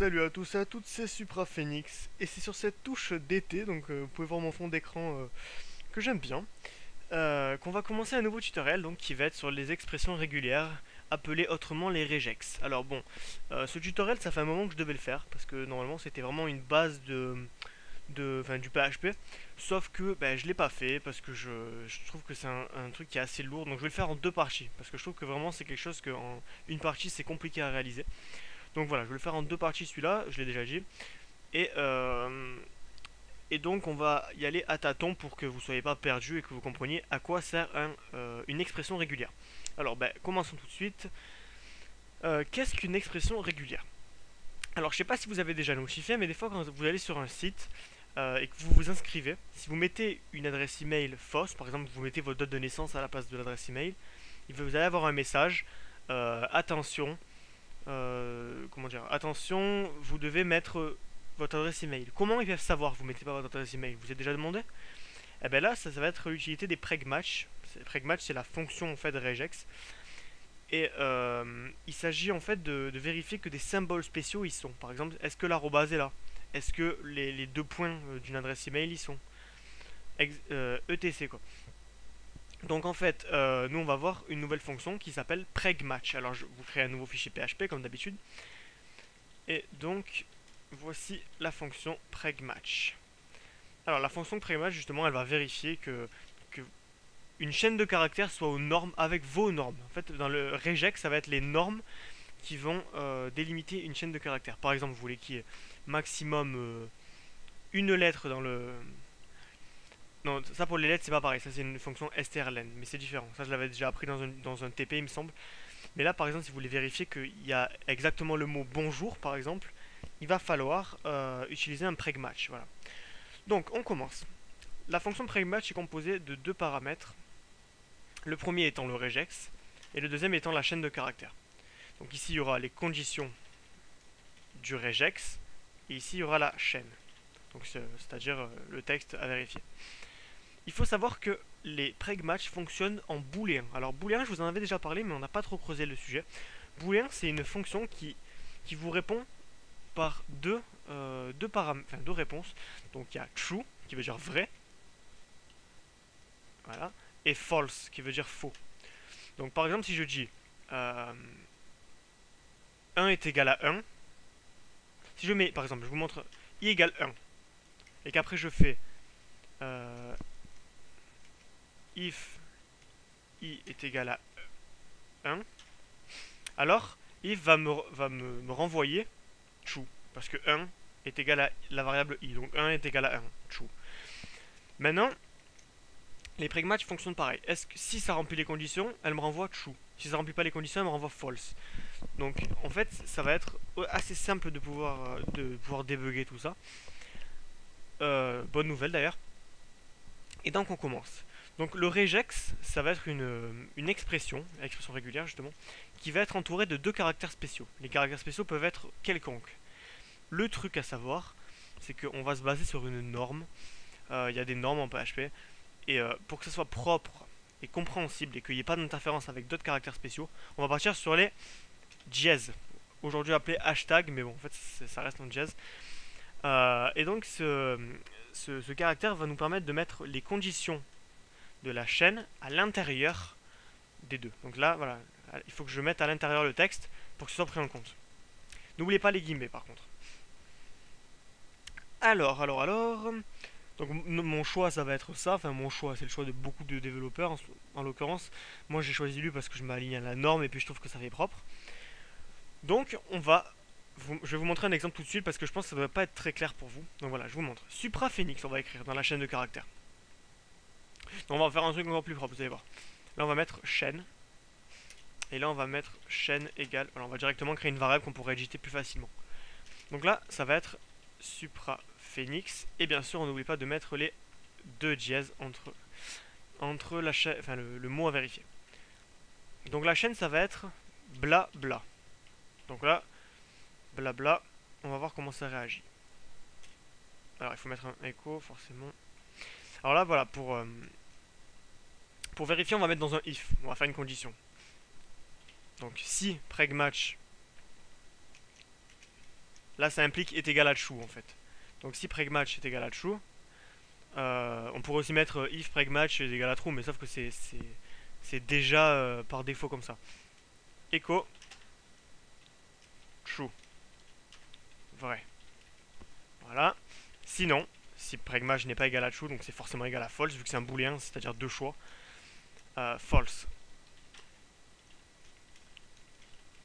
Salut à tous et à toutes, c'est Supra Phoenix et c'est sur cette touche d'été, donc vous pouvez voir mon fond d'écran que j'aime bien, qu'on va commencer un nouveau tutoriel donc, qui va être sur les expressions régulières, appelées autrement les regex. Alors bon, ce tutoriel ça fait un moment que je devais le faire, parce que normalement c'était vraiment une base du PHP, sauf que je l'ai pas fait parce que je trouve que c'est un truc qui est assez lourd, donc je vais le faire en deux parties, parce que je trouve que vraiment c'est quelque chose que en une partie c'est compliqué à réaliser. Donc voilà, je vais le faire en deux parties celui-là, je l'ai déjà dit. Et donc on va y aller à tâtons pour que vous ne soyez pas perdus et que vous compreniez à quoi sert une expression régulière. Alors commençons tout de suite. Qu'est-ce qu'une expression régulière? Alors je ne sais pas si vous avez déjà notifié, mais des fois quand vous allez sur un site et que vous vous inscrivez, si vous mettez une adresse email fausse, par exemple vous mettez votre date de naissance à la place de l'adresse email, vous allez avoir un message, attention. Attention, vous devez mettre votre adresse email. Comment ils peuvent savoir que vous ne mettez pas votre adresse email? Vous êtes déjà demandé? Eh bien là, ça va être l'utilité des preg_match. Preg_match, c'est la fonction en fait regex. Et il s'agit en fait de vérifier que des symboles spéciaux y sont. Par exemple, est-ce que l'arrobase est là? Est-ce que les deux points d'une adresse email y sont? ETC quoi. Donc en fait, nous on va voir une nouvelle fonction qui s'appelle preg_match. Alors vous créez un nouveau fichier PHP comme d'habitude. Et donc voici la fonction preg_match. Alors la fonction preg_match justement elle va vérifier que une chaîne de caractères soit aux normes avec vos normes. En fait dans le regex ça va être les normes qui vont délimiter une chaîne de caractères. Par exemple vous voulez qu'il y ait maximum une lettre dans le... Non, ça pour les lettres c'est pas pareil, ça c'est une fonction strlen, mais c'est différent, ça je l'avais déjà appris dans un TP il me semble. Mais là par exemple si vous voulez vérifier qu'il y a exactement le mot bonjour par exemple, il va falloir utiliser un preg_match, voilà. Donc on commence. La fonction preg_match est composée de deux paramètres, le premier étant le regex, et le deuxième étant la chaîne de caractères. Donc ici il y aura les conditions du regex, et ici il y aura la chaîne, donc c'est-à-dire le texte à vérifier. Il faut savoir que les preg_match fonctionnent en booléen. Alors booléen, je vous en avais déjà parlé, mais on n'a pas trop creusé le sujet. Booléen, c'est une fonction qui vous répond par deux réponses. Donc il y a true, qui veut dire vrai, voilà, et false, qui veut dire faux. Donc par exemple, si je dis 1 est égal à 1, si je mets, par exemple, je vous montre i égale 1, et qu'après je fais... if i est égal à 1, alors if va me renvoyer true, parce que 1 est égal à la variable i, donc 1 est égal à 1, true. Maintenant, les preg_match fonctionnent pareil. Est-ce que si ça remplit les conditions, elle me renvoie true? Si ça remplit pas les conditions, elle me renvoie false. Donc en fait, ça va être assez simple de pouvoir débugger tout ça. Bonne nouvelle d'ailleurs. Et donc on commence. Donc le regex, ça va être une expression régulière justement, qui va être entourée de deux caractères spéciaux. Les caractères spéciaux peuvent être quelconques. Le truc à savoir, c'est qu'on va se baser sur une norme. Il y a des normes en PHP. Et pour que ce soit propre et compréhensible et qu'il n'y ait pas d'interférence avec d'autres caractères spéciaux, on va partir sur les dièses. Aujourd'hui appelé hashtag, mais bon, en fait ça reste en dièse. Et donc ce caractère va nous permettre de mettre les conditions de la chaîne à l'intérieur des deux. Donc là, voilà, il faut que je mette à l'intérieur le texte pour que ce soit pris en compte. N'oubliez pas les guillemets par contre. Alors, donc mon choix ça va être ça, enfin mon choix c'est le choix de beaucoup de développeurs en l'occurrence. Moi j'ai choisi lui parce que je m'aligne à la norme et puis je trouve que ça fait propre. Donc je vais vous montrer un exemple tout de suite parce que je pense que ça ne va pas être très clair pour vous. Donc voilà, je vous montre. Supra Phoenix on va écrire dans la chaîne de caractères. On va faire un truc encore plus propre, vous allez voir. Là on va mettre chaîne. Et là on va mettre chaîne égale. Alors on va directement créer une variable qu'on pourrait éditer plus facilement. Donc là ça va être Supra Phoenix. Et bien sûr on n'oublie pas de mettre les deux dièses entre la chaîne, enfin le mot à vérifier. Donc la chaîne ça va être bla bla. Donc là bla bla. On va voir comment ça réagit. Alors il faut mettre un écho forcément. Alors là voilà pour vérifier, on va mettre dans un if, on va faire une condition. Donc si preg_match là ça implique est égal à true en fait. Donc si preg_match est égal à true, on pourrait aussi mettre if preg_match est égal à true, mais sauf que c'est déjà par défaut comme ça. Echo true, vrai. Voilà. Sinon, si preg_match n'est pas égal à true, donc c'est forcément égal à false vu que c'est un booléen, c'est-à-dire deux choix, false,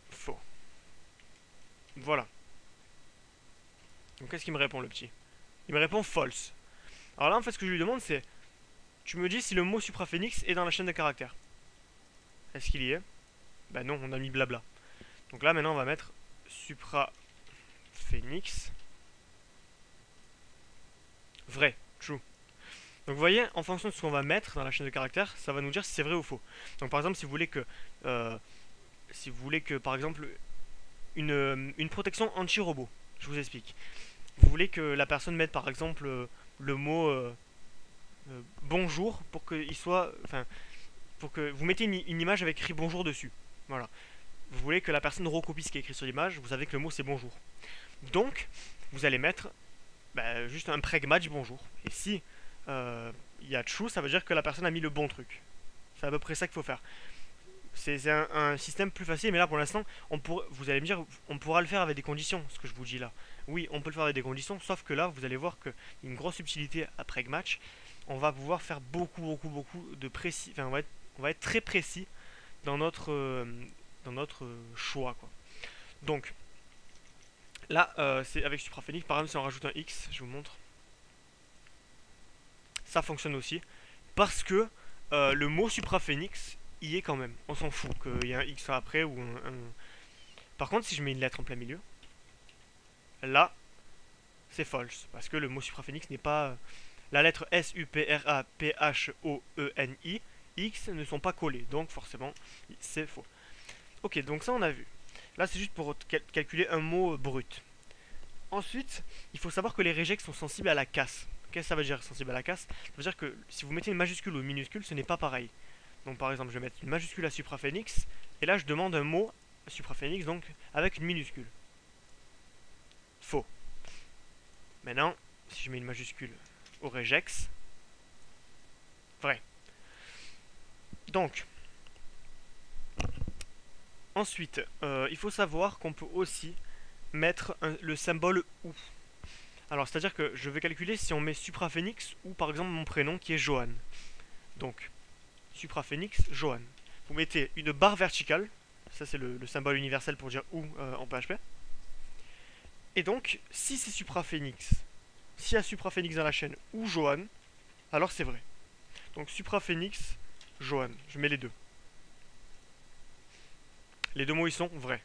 faux. Voilà. Donc qu'est-ce qu'il me répond le petit? Il me répond false. Alors là en fait ce que je lui demande c'est, tu me dis si le mot Supra Phoenix est dans la chaîne de caractères. Est-ce qu'il y est? Ben non, on a mis blabla. Donc là maintenant on va mettre Supra Phoenix vrai, true. Donc vous voyez, en fonction de ce qu'on va mettre dans la chaîne de caractères, ça va nous dire si c'est vrai ou faux. Donc par exemple si vous voulez que par exemple une protection anti-robot, je vous explique. Vous voulez que la personne mette par exemple le mot bonjour pour que il soit, enfin, pour que vous mettez une image avec écrit bonjour dessus. Voilà. Vous voulez que la personne recopie ce qui est écrit sur l'image. Vous savez que le mot c'est bonjour. Donc vous allez mettre juste un preg_match bonjour. Et si il y a true, ça veut dire que la personne a mis le bon truc. C'est à peu près ça qu'il faut faire. C'est un système plus facile, mais là pour l'instant, vous allez me dire, on pourra le faire avec des conditions, ce que je vous dis là. Oui, on peut le faire avec des conditions, sauf que là, vous allez voir qu'il y a une grosse subtilité à preg_match. On va pouvoir faire beaucoup de précis, enfin on va être très précis dans notre choix, quoi. Donc, là, c'est avec Supra Phoenix, par exemple, si on rajoute un X, je vous montre. Ça fonctionne aussi, parce que le mot Supra Phoenix y est quand même, on s'en fout qu'il y ait un X après ou un... Par contre si je mets une lettre en plein milieu, là c'est false, parce que le mot Supra Phoenix n'est pas... La lettre S-U-P-R-A-P-H-O-E-N-I, X ne sont pas collés, donc forcément c'est faux. Ok, donc ça on a vu. Là c'est juste pour calculer un mot brut. Ensuite, il faut savoir que les regex sont sensibles à la casse. Qu'est-ce que ça veut dire sensible à la casse? Ça veut dire que si vous mettez une majuscule ou une minuscule, ce n'est pas pareil. Donc par exemple je vais mettre une majuscule à Supra Phoenix et là je demande un mot Supra Phoenix donc avec une minuscule. Faux. Maintenant si je mets une majuscule au regex, vrai. Donc ensuite il faut savoir qu'on peut aussi mettre le symbole ou. Alors c'est à dire que je vais calculer si on met Supra Phoenix ou par exemple mon prénom qui est Johan. Donc Supra Phoenix, Johan. Vous mettez une barre verticale, ça c'est le symbole universel pour dire ou en PHP. Et donc, si c'est Supra Phoenix, s'il y a Supra Phoenix dans la chaîne ou Johan, alors c'est vrai. Donc Supra Phoenix, Johan, je mets les deux. Les deux mots ils sont vrais.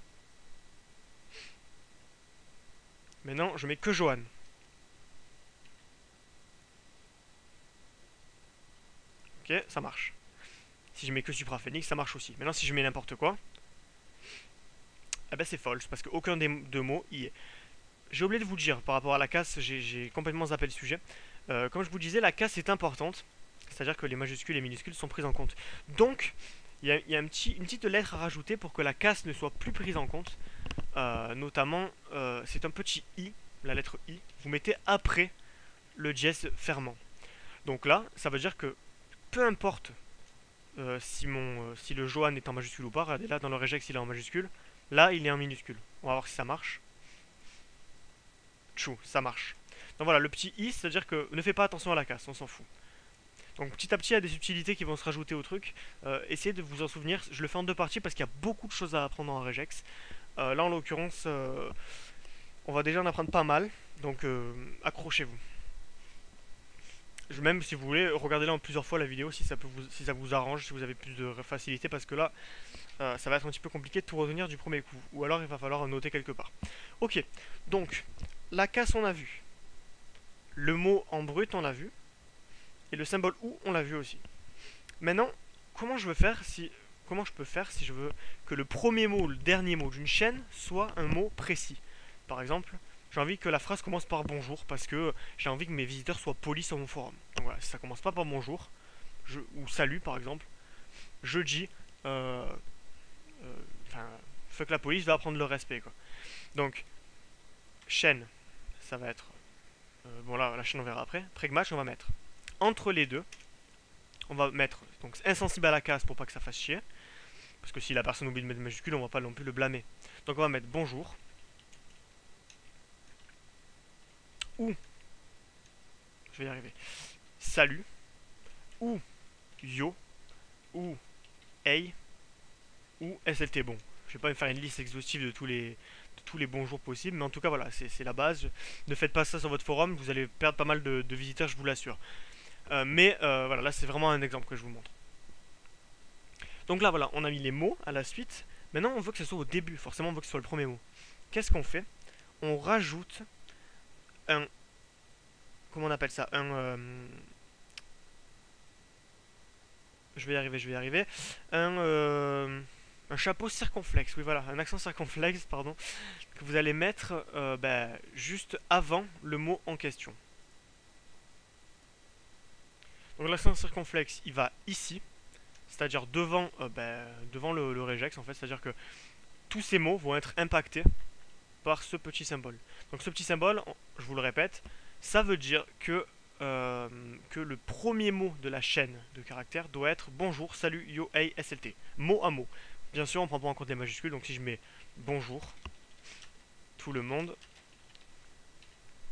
Maintenant, je mets que Johan. Ok, ça marche. Si je mets que Supra Phoenix, ça marche aussi. Maintenant, si je mets n'importe quoi, eh ben c'est false parce qu'aucun des deux mots y est. J'ai oublié de vous dire par rapport à la casse, j'ai complètement zappé le sujet. Comme je vous disais, la casse est importante, c'est-à-dire que les majuscules et minuscules sont prises en compte. Donc, il y a une petite lettre à rajouter pour que la casse ne soit plus prise en compte. Notamment, c'est un petit i, la lettre i, vous mettez après le dièse fermant. Donc là, ça veut dire que peu importe. Si le Johan est en majuscule ou pas, regardez là dans le regex il est en majuscule, là il est en minuscule. On va voir si ça marche. Tchou, ça marche. Donc voilà, le petit i, c'est-à-dire que ne fais pas attention à la casse, on s'en fout. Donc petit à petit il y a des subtilités qui vont se rajouter au truc. Essayez de vous en souvenir, je le fais en deux parties parce qu'il y a beaucoup de choses à apprendre en regex. Là en l'occurrence, on va déjà en apprendre pas mal, donc accrochez-vous. Même si vous voulez, regardez-la plusieurs fois la vidéo si ça, si ça vous arrange, si vous avez plus de facilité, parce que là, ça va être un petit peu compliqué de tout retenir du premier coup. Ou alors il va falloir noter quelque part. Ok, donc, la casse on a vu. Le mot en brut on l'a vu. Et le symbole ou on l'a vu aussi. Maintenant, comment je peux faire si je veux que le premier mot ou le dernier mot d'une chaîne soit un mot précis? Par exemple... J'ai envie que la phrase commence par bonjour parce que j'ai envie que mes visiteurs soient polis sur mon forum. Donc voilà, si ça commence pas par bonjour, ou salut par exemple, je dis fuck la police, va prendre le respect, quoi. Donc, chaîne, ça va être... bon là, la chaîne on verra après. Preg_match, on va mettre entre les deux. On va mettre donc insensible à la casse pour pas que ça fasse chier. Parce que si la personne oublie de mettre majuscule, on va pas non plus le blâmer. Donc on va mettre bonjour. Ou, je vais y arriver, salut. Ou yo. Ou hey. Ou SLT. Bon, je vais pas me faire une liste exhaustive de tous les bonjours possibles. Mais en tout cas voilà, c'est la base. Ne faites pas ça sur votre forum, vous allez perdre pas mal de visiteurs, je vous l'assure. Voilà, là c'est vraiment un exemple que je vous montre. Donc là voilà, on a mis les mots à la suite. Maintenant on veut que ce soit au début, forcément on veut que ce soit le premier mot. Qu'est-ce qu'on fait? On rajoute un... Comment on appelle ça? Un... Je vais y arriver. Un chapeau circonflexe, oui voilà, un accent circonflexe, pardon, que vous allez mettre juste avant le mot en question. Donc l'accent circonflexe, il va ici, c'est-à-dire devant, devant le regex, en fait, c'est-à-dire que tous ces mots vont être impactés par ce petit symbole. Donc ce petit symbole, je vous le répète, ça veut dire que le premier mot de la chaîne de caractères doit être bonjour, salut, yo, hey, SLT, mot à mot. Bien sûr, on ne prend pas en compte les majuscules, donc si je mets bonjour, tout le monde,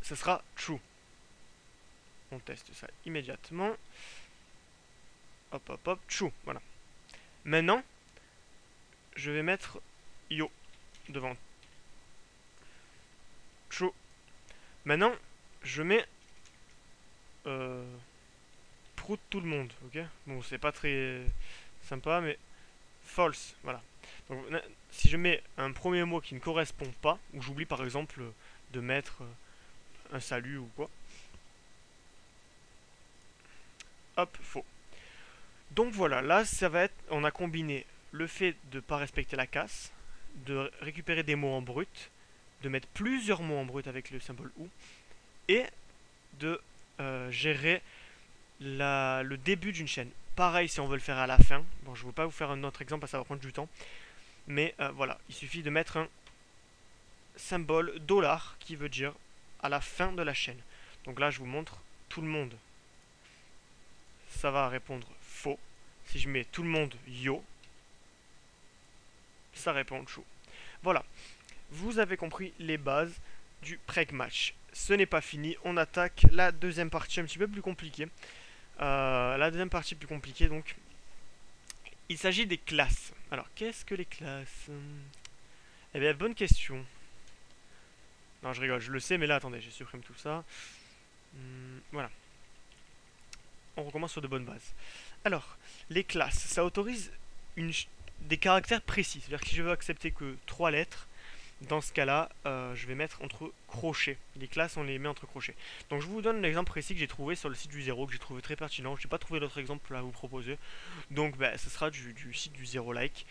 ce sera true. On teste ça immédiatement. Hop hop hop, tchou, voilà. Maintenant, je vais mettre yo devant. Tchou. Maintenant, je mets prout tout le monde, ok? Bon, c'est pas très sympa, mais false, voilà. Donc, si je mets un premier mot qui ne correspond pas, ou j'oublie par exemple de mettre un salut ou quoi. Hop, faux. Donc voilà, là ça va être, on a combiné le fait de ne pas respecter la casse, de récupérer des mots en brut, de mettre plusieurs mots en brut avec le symbole ou, et de gérer le début d'une chaîne. Pareil si on veut le faire à la fin, bon je ne veux pas vous faire un autre exemple parce que ça va prendre du temps, mais voilà, il suffit de mettre un symbole $ qui veut dire à la fin de la chaîne. Donc là je vous montre tout le monde. Ça va répondre faux. Si je mets tout le monde yo, ça répond true. Voilà, vous avez compris les bases du preg_match. Ce n'est pas fini, on attaque la deuxième partie un petit peu plus compliquée. Donc il s'agit des classes. Alors qu'est-ce que les classes? Eh bien bonne question. Non je rigole, je le sais mais là attendez, je supprime tout ça. Voilà. On recommence sur de bonnes bases. Alors, les classes, ça autorise des caractères précis. C'est-à-dire que si je veux accepter que 3 lettres, dans ce cas-là, je vais mettre entre crochets. Les classes, on les met entre crochets. Donc je vous donne l'exemple précis que j'ai trouvé sur le site du 0, que j'ai trouvé très pertinent. Je n'ai pas trouvé d'autres exemples à vous proposer. Donc ce sera du site du 0like.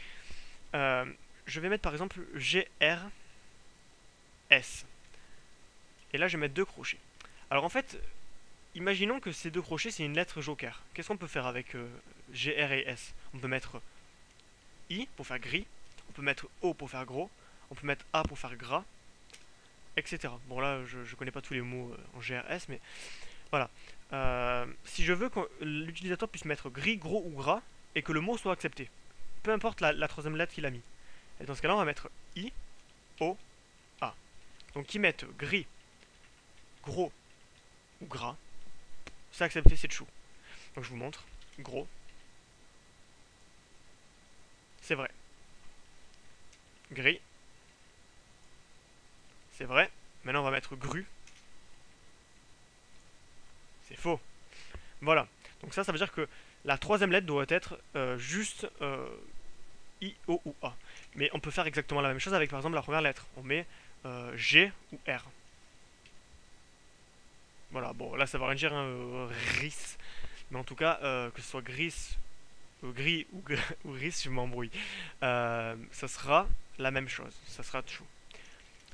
Je vais mettre par exemple GRS. Et là, je vais mettre 2 crochets. Alors en fait... Imaginons que ces 2 crochets c'est une lettre joker. Qu'est-ce qu'on peut faire avec G, R et S? On peut mettre I pour faire gris, on peut mettre O pour faire gros, on peut mettre A pour faire gras, etc. Bon là je connais pas tous les mots en GRS mais voilà. Si je veux que l'utilisateur puisse mettre gris, gros ou gras et que le mot soit accepté, peu importe la troisième lettre qu'il a mis. Et dans ce cas-là on va mettre I, O, A. Donc qu'ils mettent gris, gros ou gras. C'est accepté, c'est true. Donc je vous montre, gros, c'est vrai, gris, c'est vrai, maintenant on va mettre gru, c'est faux. Voilà, donc ça veut dire que la troisième lettre doit être juste I, O ou A. Mais on peut faire exactement la même chose avec par exemple la première lettre, on met G ou R. Voilà, bon là ça va rien dire, hein, RIS, mais en tout cas que ce soit gris ou RIS, je m'embrouille, ça sera la même chose, ça sera true.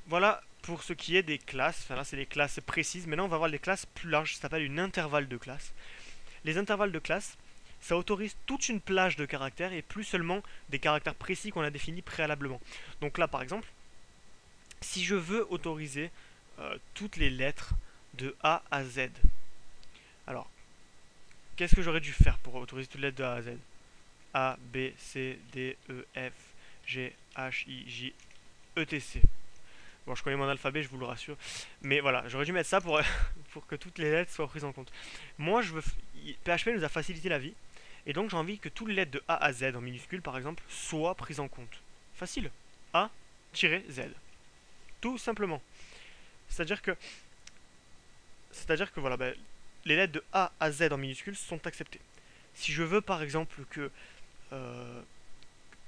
Voilà pour ce qui est des classes, enfin là c'est des classes précises, maintenant on va voir les classes plus larges, ça s'appelle une intervalle de classe. Les intervalles de classe, ça autorise toute une plage de caractères et plus seulement des caractères précis qu'on a définis préalablement. Donc là par exemple, si je veux autoriser toutes les lettres de A à Z. Alors, qu'est-ce que j'aurais dû faire pour autoriser toutes les lettres de A à Z? A, B, C, D, E, F, G, H, I, J, E, T, C. Bon, je connais mon alphabet, je vous le rassure. Mais voilà, j'aurais dû mettre ça pour que toutes les lettres soient prises en compte. Moi, je veux... PHP nous a facilité la vie. Et donc, j'ai envie que toutes les lettres de A à Z, en minuscule par exemple, soient prises en compte. Facile. A-Z. Tout simplement. C'est-à-dire que... voilà, bah, les lettres de A à Z en minuscule sont acceptées. Si je veux par exemple que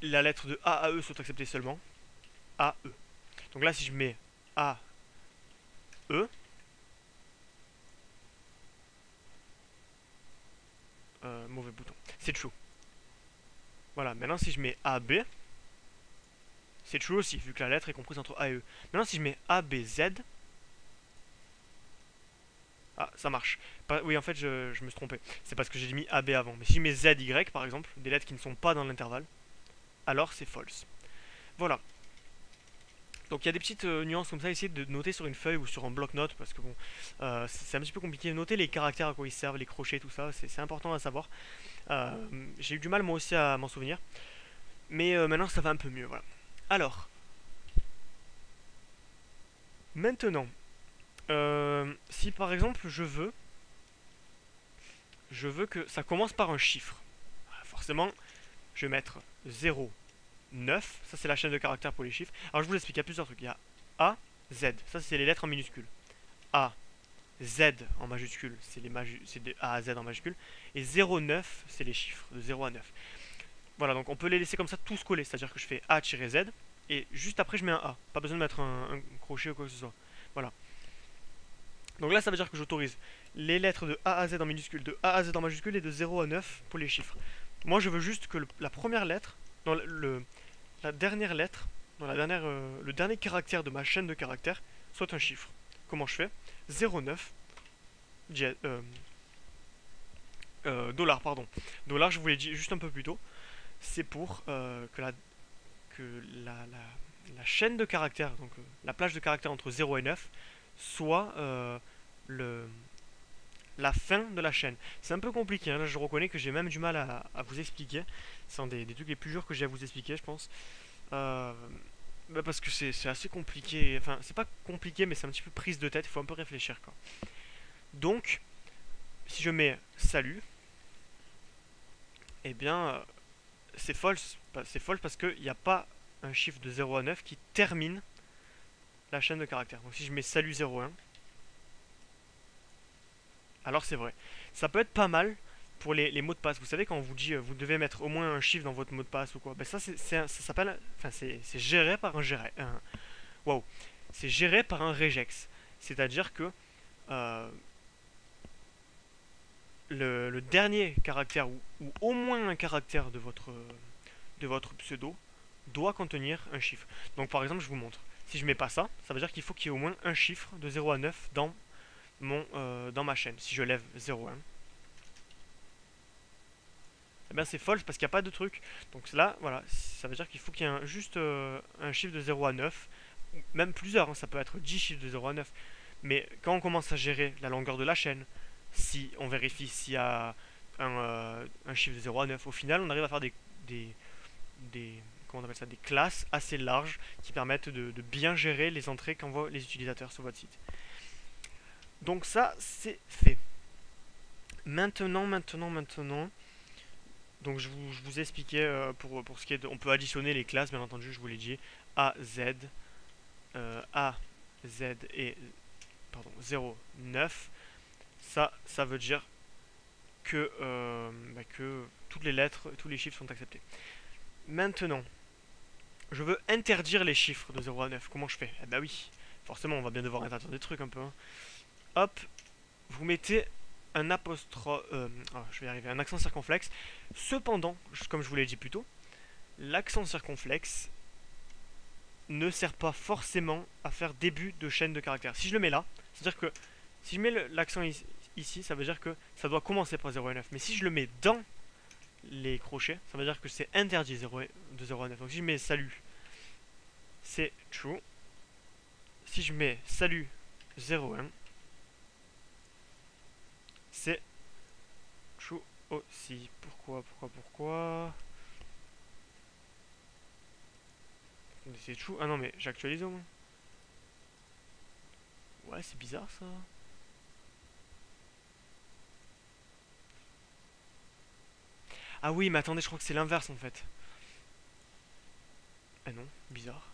la lettre de A à E soit acceptée seulement, A, E. Donc là, si je mets A, E, mauvais bouton, c'est true. Voilà, maintenant si je mets A, B, c'est true aussi, vu que la lettre est comprise entre A et E. Maintenant si je mets A, B, Z, ah, ça marche. Oui, en fait, je me suis trompé. C'est parce que j'ai mis AB avant. Mais si je mets Z, Y, par exemple, des lettres qui ne sont pas dans l'intervalle, alors c'est false. Voilà. Donc il y a des petites nuances comme ça. Essayez de noter sur une feuille ou sur un bloc-notes, parce que bon, c'est un petit peu compliqué. Notez les caractères à quoi ils servent, les crochets, tout ça. C'est important à savoir. J'ai eu du mal, moi aussi, à m'en souvenir. Mais maintenant, ça va un peu mieux. Voilà. Alors. Maintenant. Si par exemple je veux que ça commence par un chiffre, forcément je vais mettre 0, 9, ça c'est la chaîne de caractères pour les chiffres. Alors je vous explique, il y a plusieurs trucs, il y a A, Z, ça c'est les lettres en minuscules, A, Z en majuscule, c'est de A à Z en majuscule, et 0, 9 c'est les chiffres, de 0 à 9. Voilà, donc on peut les laisser comme ça tous collés, c'est-à-dire que je fais A-Z, et juste après je mets un A, pas besoin de mettre un crochet ou quoi que ce soit, voilà. Donc là, ça veut dire que j'autorise les lettres de A à Z en minuscule, de A à Z en majuscule et de 0 à 9 pour les chiffres. Moi, je veux juste que le dernier caractère de ma chaîne de caractères soit un chiffre. Comment je fais? 09 $, pardon. $, je vous l'ai dit juste un peu plus tôt. C'est pour que la chaîne de caractères, donc la plage de caractères entre 0 et 9, soit la fin de la chaîne. C'est un peu compliqué, hein. Là, je reconnais que j'ai même du mal à vous expliquer. C'est un des trucs les plus durs que j'ai à vous expliquer, je pense. Bah parce que c'est assez compliqué. Enfin, c'est pas compliqué, mais c'est un petit peu prise de tête. Il faut un peu réfléchir, quoi. Donc, si je mets salut, eh bien, c'est false. C'est false parce qu'il n'y a pas un chiffre de 0 à 9 qui termine la chaîne de caractères. Donc si je mets salut 01, alors c'est vrai. Ça peut être pas mal pour les mots de passe. Vous savez, quand on vous dit vous devez mettre au moins un chiffre dans votre mot de passe ou quoi, ben ça s'appelle, enfin c'est géré par un regex. C'est-à-dire que le dernier caractère ou au moins un caractère de votre pseudo doit contenir un chiffre. Donc par exemple, je vous montre. Si je mets pas ça, ça veut dire qu'il faut qu'il y ait au moins un chiffre de 0 à 9 dans, dans ma chaîne. Si je lève 0,1, eh bien c'est false parce qu'il n'y a pas de truc. Donc là, voilà, ça veut dire qu'il faut qu'il y ait un chiffre de 0 à 9, même plusieurs, hein, ça peut être 10 chiffres de 0 à 9. Mais quand on commence à gérer la longueur de la chaîne, si on vérifie s'il y a un chiffre de 0 à 9, au final on arrive à faire des classes assez larges qui permettent de bien gérer les entrées qu'envoient les utilisateurs sur votre site. Donc ça, c'est fait. Maintenant. Donc je vous expliquais pour ce qui est de, on peut additionner les classes, bien entendu, je vous l'ai dit. A, Z et... Pardon, 0, 9. Ça veut dire que toutes les lettres, tous les chiffres sont acceptés. Maintenant, je veux interdire les chiffres de 0 à 9. Comment je fais? Eh ben oui, forcément, on va bien devoir interdire des trucs un peu. Hein. Hop, vous mettez un apostrophe... un accent circonflexe. Cependant, comme je vous l'ai dit plus tôt, l'accent circonflexe ne sert pas forcément à faire début de chaîne de caractères. Si je le mets là, c'est-à-dire que... Si je mets l'accent ici, ça veut dire que ça doit commencer par 0 à 9. Mais si je le mets dans les crochets, ça veut dire que c'est interdit de 0 à 9. Donc si je mets salut, c'est true. Si je mets salut 0,1. C'est true aussi. Pourquoi c'est true. Ah non mais j'actualise au moins. Ouais c'est bizarre ça. Ah oui mais attendez, je crois que c'est l'inverse en fait. Ah non, bizarre.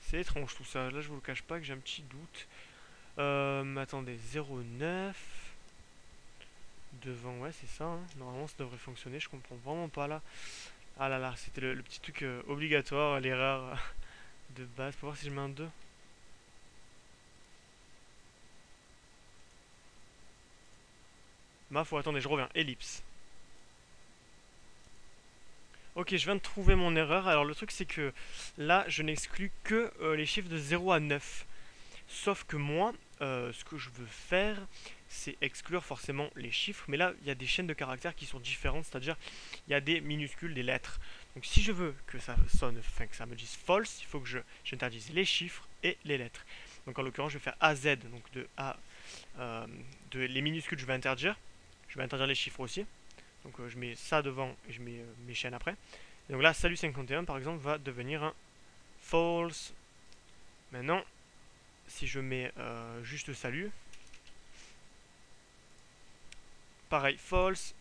C'est étrange tout ça, là je vous le cache pas que j'ai un petit doute. Attendez, 0,9 devant, ouais c'est ça, hein. Normalement ça devrait fonctionner, je comprends vraiment pas là. Ah là là, c'était le petit truc obligatoire, l'erreur de base, pour voir si je mets un 2. Ma foi, attendez, je reviens, ellipse. Ok, je viens de trouver mon erreur. Alors le truc c'est que là je n'exclus que les chiffres de 0 à 9. Sauf que moi, ce que je veux faire, c'est exclure forcément les chiffres. Mais là, il y a des chaînes de caractères qui sont différentes, c'est-à-dire il y a des minuscules, des lettres. Donc si je veux que ça sonne, enfin que ça me dise false, il faut que j'interdise les chiffres et les lettres. Donc en l'occurrence, je vais faire AZ, donc de A, de les minuscules, je vais interdire. Je vais interdire les chiffres aussi. Donc je mets ça devant et je mets mes chaînes après. Et donc là, salut 51 par exemple va devenir un false. Maintenant, si je mets juste salut, pareil false.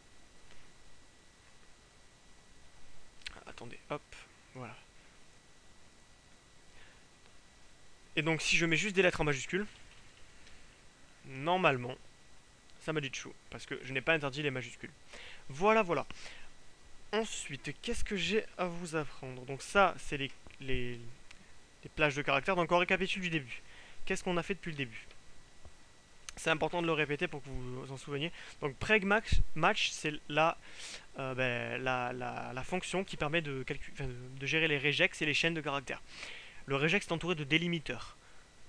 Attendez, hop, voilà. Et donc si je mets juste des lettres en majuscule, normalement, ça m'a dit chou, parce que je n'ai pas interdit les majuscules. Voilà. Ensuite, qu'est-ce que j'ai à vous apprendre? Donc ça, c'est les plages de caractères. Donc on récapitule du début. Qu'est-ce qu'on a fait depuis le début? C'est important de le répéter pour que vous vous en souveniez. Donc preg_match, c'est la fonction qui permet de gérer les regex et les chaînes de caractères. Le regex est entouré de délimiteurs.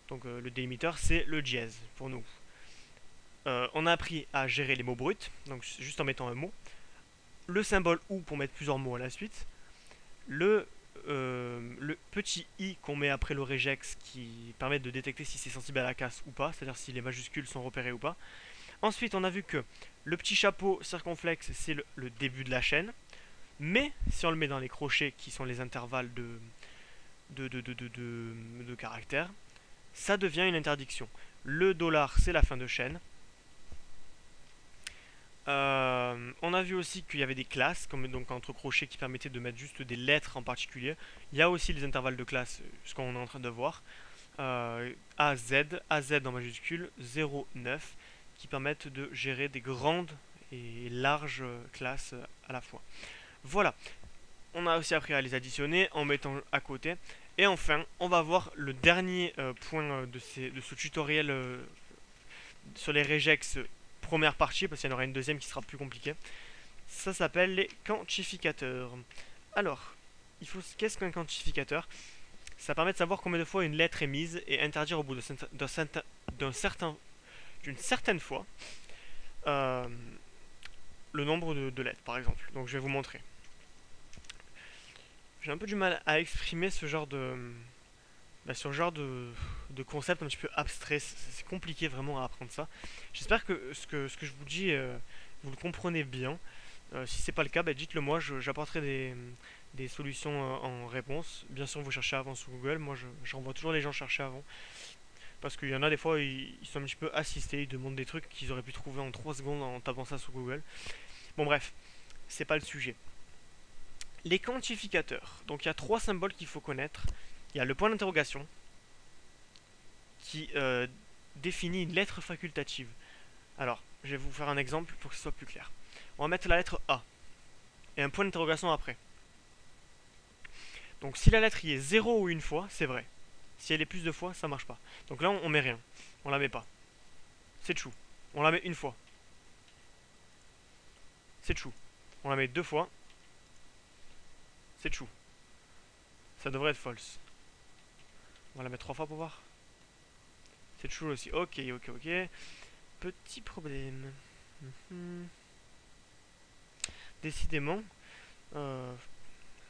Donc le délimiteur, c'est le dièse pour nous. On a appris à gérer les mots bruts, donc juste en mettant un mot. Le symbole OU pour mettre plusieurs mots à la suite. Le petit I qu'on met après le regex qui permet de détecter si c'est sensible à la casse ou pas, c'est-à-dire si les majuscules sont repérées ou pas. Ensuite, on a vu que le petit chapeau circonflexe, c'est le début de la chaîne. Mais si on le met dans les crochets qui sont les intervalles de caractères, ça devient une interdiction. Le $, c'est la fin de chaîne. On a vu aussi qu'il y avait des classes, comme donc entre crochets, qui permettaient de mettre juste des lettres en particulier. Il y a aussi les intervalles de classe, ce qu'on est en train de voir. AZ en majuscule, 0,9, qui permettent de gérer des grandes et larges classes à la fois. Voilà, on a aussi appris à les additionner en mettant à côté. Et enfin, on va voir le dernier point de ce tutoriel sur les regex. Première partie, parce qu'il y en aura une deuxième qui sera plus compliquée. Ça s'appelle les quantificateurs. Alors, qu'est-ce qu'un quantificateur? Ça permet de savoir combien de fois une lettre est mise et interdire au bout d'une certaine fois le nombre de lettres, par exemple. Donc je vais vous montrer. J'ai un peu du mal à exprimer ce genre de concept un petit peu abstrait. C'est compliqué vraiment à apprendre ça. J'espère que ce que je vous dis, vous le comprenez bien. Si c'est pas le cas, bah dites-le moi, j'apporterai des solutions en réponse. Bien sûr, vous cherchez avant sur Google. Moi, j'envoie toujours les gens chercher avant. Parce qu'il y en a des fois, ils sont un petit peu assistés, ils demandent des trucs qu'ils auraient pu trouver en 3 secondes en tapant ça sur Google. Bon bref, c'est pas le sujet. Les quantificateurs. Donc il y a 3 symboles qu'il faut connaître. Il y a le point d'interrogation qui définit une lettre facultative. Alors, je vais vous faire un exemple pour que ce soit plus clair. On va mettre la lettre A et un point d'interrogation après. Donc si la lettre y est 0 ou une fois, c'est vrai. Si elle est plus de fois, ça marche pas. Donc là, on met rien. On la met pas. C'est true. On la met une fois. C'est true. On la met deux fois. C'est true. Ça devrait être false. On va la mettre 3 fois pour voir. C'est true aussi. Ok. Petit problème. Décidément,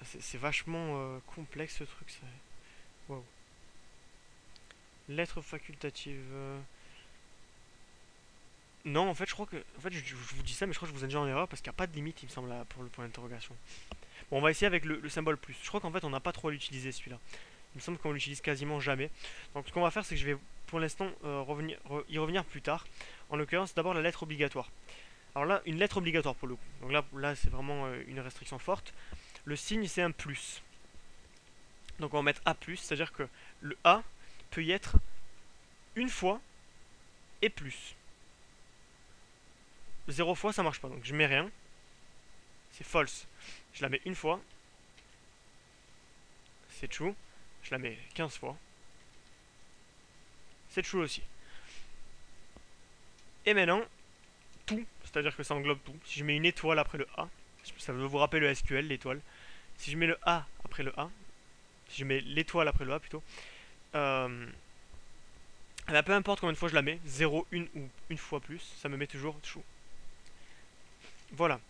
c'est vachement complexe ce truc. Wow. Lettre facultative. Non, en fait, je crois que. En fait, je vous dis ça, mais je crois que je vous ai déjà en erreur parce qu'il n'y a pas de limite, il me semble, là, pour le point d'interrogation. Bon, on va essayer avec le symbole plus. Je crois qu'en fait, on n'a pas trop à l'utiliser celui-là. Il me semble qu'on l'utilise quasiment jamais. Donc, ce qu'on va faire, c'est que je vais pour l'instant y revenir plus tard. En l'occurrence, d'abord la lettre obligatoire. Alors là, une lettre obligatoire pour le coup. Donc là c'est vraiment une restriction forte. Le signe, c'est un plus. Donc, on va mettre A, c'est-à-dire que le A peut y être une fois et plus. 0 fois ça marche pas, donc je mets rien, c'est false, je la mets une fois, c'est true, je la mets 15 fois, c'est true aussi. Et maintenant, tout, c'est-à-dire que ça englobe tout, si je mets une étoile après le A, ça veut vous rappeler le SQL, l'étoile, si je mets le A après le A, si je mets l'étoile après le A plutôt, là, peu importe combien de fois je la mets, 0, 1 ou une fois plus, ça me met toujours true. Voilà.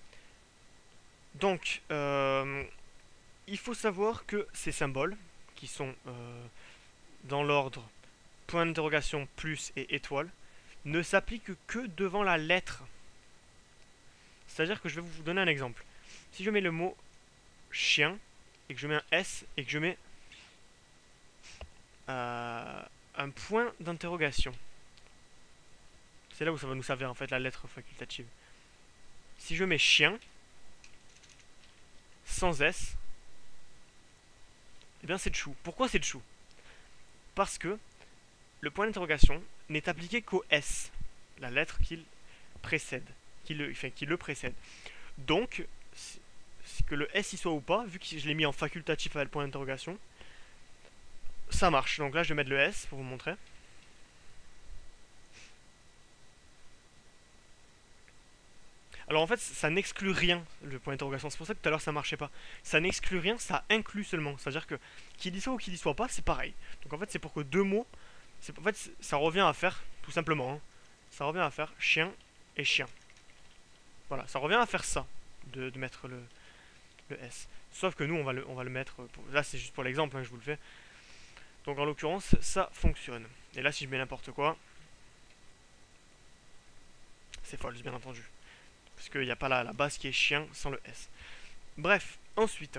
Donc, il faut savoir que ces symboles, qui sont dans l'ordre point d'interrogation, plus et étoile, ne s'appliquent que devant la lettre. C'est-à-dire que je vais vous donner un exemple. Si je mets le mot chien, et que je mets un S, et que je mets un point d'interrogation. C'est là où ça va nous servir en fait la lettre facultative. Si je mets chien, sans S, eh bien c'est true. Pourquoi c'est true? Parce que le point d'interrogation n'est appliqué qu'au S, la lettre qu'il précède, qui le précède. Donc, que le S y soit ou pas, vu que je l'ai mis en facultatif avec le point d'interrogation, ça marche. Donc là, je vais mettre le S pour vous montrer. Alors en fait, ça n'exclut rien, le point d'interrogation. C'est pour ça que tout à l'heure, ça marchait pas. Ça n'exclut rien, ça inclut seulement. C'est-à-dire que qu'il y soit ou qu'il y soit pas, c'est pareil. Donc en fait, c'est pour que deux mots... En fait, ça revient à faire, tout simplement. Hein. Ça revient à faire chien et chien. Voilà, ça revient à faire ça, de mettre le S. Sauf que nous, on va le mettre... Pour... Là, c'est juste pour l'exemple, hein, je vous le fais. Donc en l'occurrence, ça fonctionne. Et là, si je mets n'importe quoi, c'est false, bien entendu. Parce qu'il n'y a pas la base qui est chien sans le S. Bref, ensuite,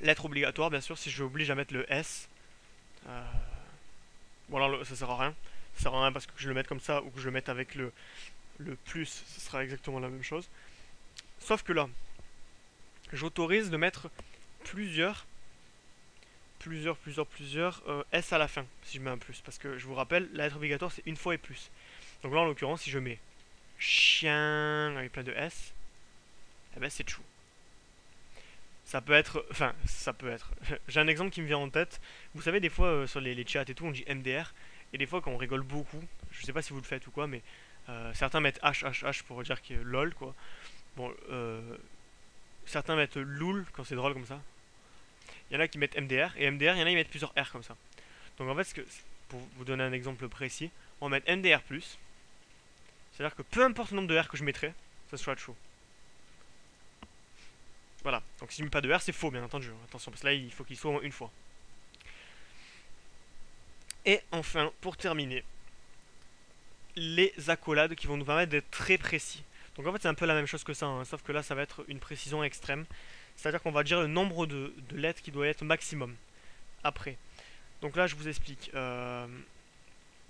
lettre obligatoire, bien sûr, si je oblige à mettre le S. Bon, alors ça sert à rien. Ça sert à rien parce que je le mette comme ça ou que je le mette avec le plus, ce sera exactement la même chose. Sauf que là, j'autorise de mettre plusieurs S à la fin, si je mets un plus, parce que je vous rappelle, la lettre obligatoire c'est une fois et plus. Donc là en l'occurrence, si je mets chien avec plein de S, eh ben c'est true. Ça peut être, enfin ça peut être, j'ai un exemple qui me vient en tête, vous savez des fois sur les chats et tout on dit MDR, et des fois quand on rigole beaucoup, je sais pas si vous le faites ou quoi, mais certains mettent HHH pour dire que LOL quoi, bon certains mettent LOL quand c'est drôle comme ça. Il y en a qui mettent MDR, et MDR, il y en a qui mettent plusieurs R comme ça. Donc en fait, pour vous donner un exemple précis, on va mettre MDR+, c'est-à-dire que peu importe le nombre de R que je mettrai, ça sera true. Voilà, donc si je ne mets pas de R, c'est faux, bien entendu, attention, parce que là, il faut qu'il soit au moins une fois. Et enfin, pour terminer, les accolades qui vont nous permettre d'être très précis. Donc en fait, c'est un peu la même chose que ça, hein, sauf que là, ça va être une précision extrême. C'est-à-dire qu'on va dire le nombre de lettres qui doit être maximum après. Donc là, je vous explique. On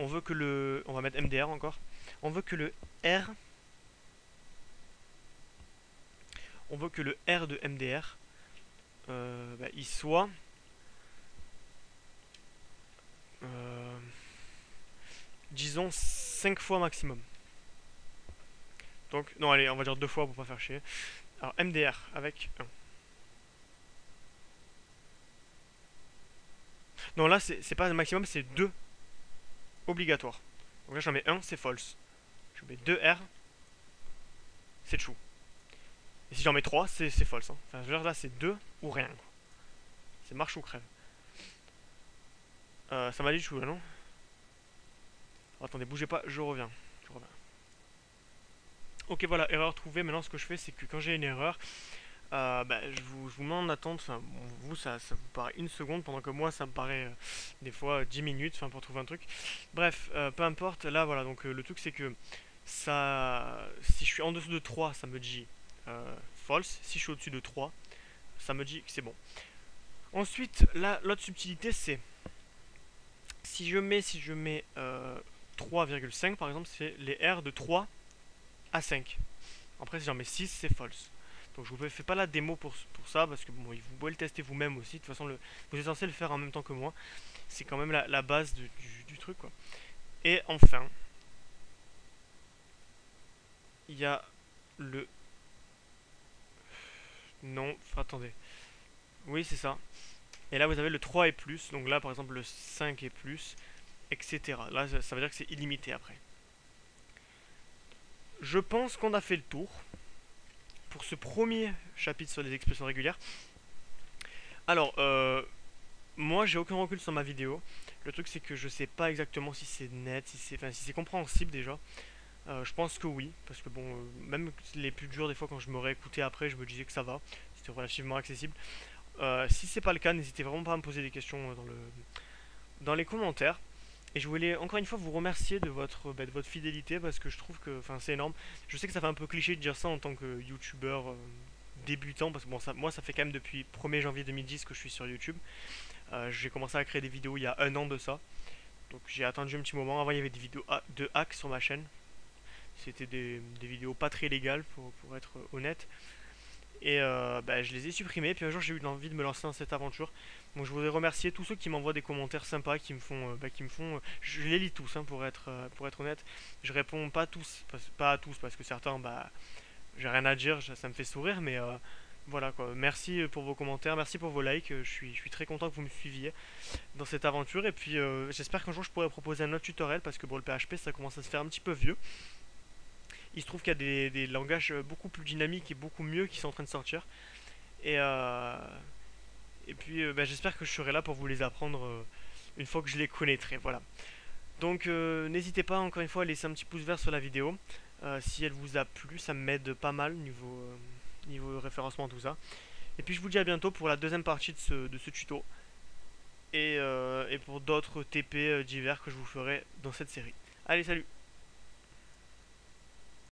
veut que le... On va mettre MDR encore. On veut que le R... On veut que le R de MDR, il soit... disons 5 fois maximum. Donc, non, allez, on va dire 2 fois pour pas faire chier. Alors, MDR avec 1. Non, là, c'est pas le maximum, c'est 2. Obligatoire. Donc là, j'en mets 1, c'est false. Je mets 2R, c'est true. Et si j'en mets 3, c'est false. Hein. Enfin, genre là, c'est 2 ou rien. C'est marche ou crève. Ça m'a dit true, là, non? Alors, attendez, bougez pas, je reviens. Ok, voilà, erreur trouvée. Maintenant, ce que je fais, c'est que quand j'ai une erreur, je vous mets en attente. Enfin, bon, vous, ça vous paraît une seconde, pendant que moi, ça me paraît des fois 10 minutes, enfin, pour trouver un truc. Bref, peu importe. Là, voilà, donc le truc, c'est que ça, si je suis en dessous de 3, ça me dit false. Si je suis au-dessus de 3, ça me dit que c'est bon. Ensuite, là, l'autre subtilité, c'est si je mets 3,5 par exemple, c'est les R de 3 à 5. Après, si j'en mets 6, c'est false. Donc, je vous fais pas la démo pour ça parce que bon, vous pouvez le tester vous-même aussi. De toute façon, vous êtes censé le faire en même temps que moi. C'est quand même la base du truc, quoi. Et enfin, il y a le non. Attendez. Oui, c'est ça. Et là, vous avez le 3 et plus. Donc là, par exemple, le 5 et plus, etc. Là, ça veut dire que c'est illimité après. Je pense qu'on a fait le tour pour ce premier chapitre sur les expressions régulières. Alors, moi, j'ai aucun recul sur ma vidéo. Le truc, c'est que je sais pas exactement si c'est net, si c'est compréhensible déjà. Je pense que oui, parce que bon, même les plus durs, des fois, quand je me réécoutais après, je me disais que ça va. C'était relativement accessible. Si c'est pas le cas, n'hésitez vraiment pas à me poser des questions dans les commentaires. Et je voulais encore une fois vous remercier de votre fidélité, parce que je trouve que c'est énorme. Je sais que ça fait un peu cliché de dire ça en tant que youtubeur débutant, parce que bon, moi ça fait quand même depuis 1er janvier 2010 que je suis sur YouTube. J'ai commencé à créer des vidéos il y a un an de ça, donc j'ai attendu un petit moment. Avant, il y avait des vidéos de hacks sur ma chaîne, c'était des vidéos pas très légales pour être honnête. Et je les ai supprimés, puis un jour j'ai eu envie de me lancer dans cette aventure. Donc je voudrais remercier tous ceux qui m'envoient des commentaires sympas, qui me font je les lis tous, hein, pour être honnête. Je réponds pas à tous parce que certains, j'ai rien à dire, ça me fait sourire, mais voilà quoi. Merci pour vos commentaires, merci pour vos likes, je suis très content que vous me suiviez dans cette aventure. Et puis j'espère qu'un jour je pourrai proposer un autre tutoriel, parce que bon, le PHP ça commence à se faire un petit peu vieux. Il se trouve qu'il y a des langages beaucoup plus dynamiques et beaucoup mieux qui sont en train de sortir. Et puis j'espère que je serai là pour vous les apprendre une fois que je les connaîtrai. Voilà. Donc n'hésitez pas encore une fois à laisser un petit pouce vert sur la vidéo. Si elle vous a plu, ça m'aide pas mal niveau référencement, tout ça. Et puis je vous dis à bientôt pour la deuxième partie de ce tuto. Et pour d'autres TP divers que je vous ferai dans cette série. Allez, salut!